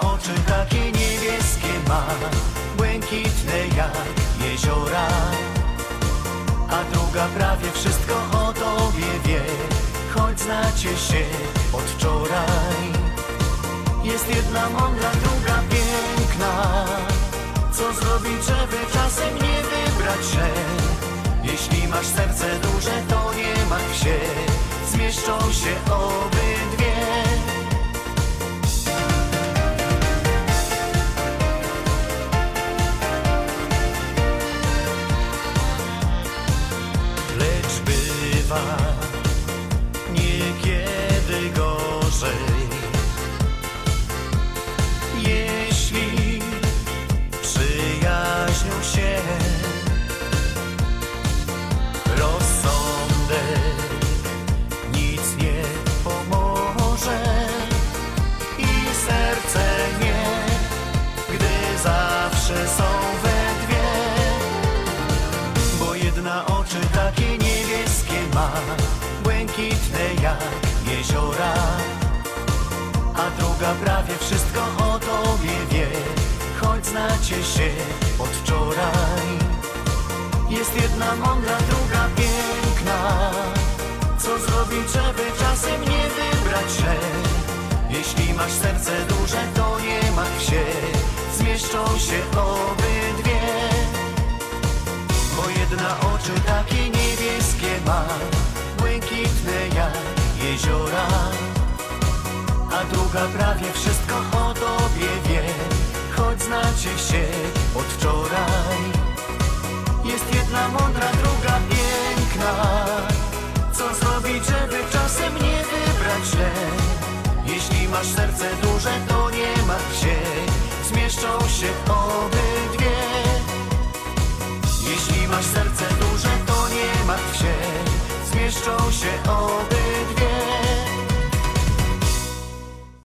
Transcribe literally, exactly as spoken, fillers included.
oczy takie niebieskie ma, błękitne jak jeziora. A druga prawie wszystko o tobie wie, choć znacie się od wczoraj. Jest jedna mądra, druga piękna, co zrobić, żeby czasem nie wybrać się? Jeśli masz serce duże, to nie martw się, zmieszczą się obydwie. Lecz bywa niekiedy gorzej, jeśli przyjaźnią się. Rozsądek nic nie pomoże i serce nie, gdy zawsze są we dwie. Bo jedna oczy takie niebieskie ma, błękitne jak jeziora. A druga prawie wszystko o tobie wie, choć znacie się od wczoraj. Jest jedna mądra, druga piękna, co zrobić, żeby czasem nie wybrać się? Jeśli masz serce duże, to nie martw się, zmieszczą się obydwie. Bo jedna oczy takie niebieskie ma, błękitne jak jeziora. A druga prawie wszystko o tobie wie, choć znacie się od wczoraj. Jest jedna mądra, druga piękna, co zrobić, żeby czasem nie wybrać się? Jeśli masz serce duże, to nie martw się, zmieszczą się obydwie. Jeśli masz serce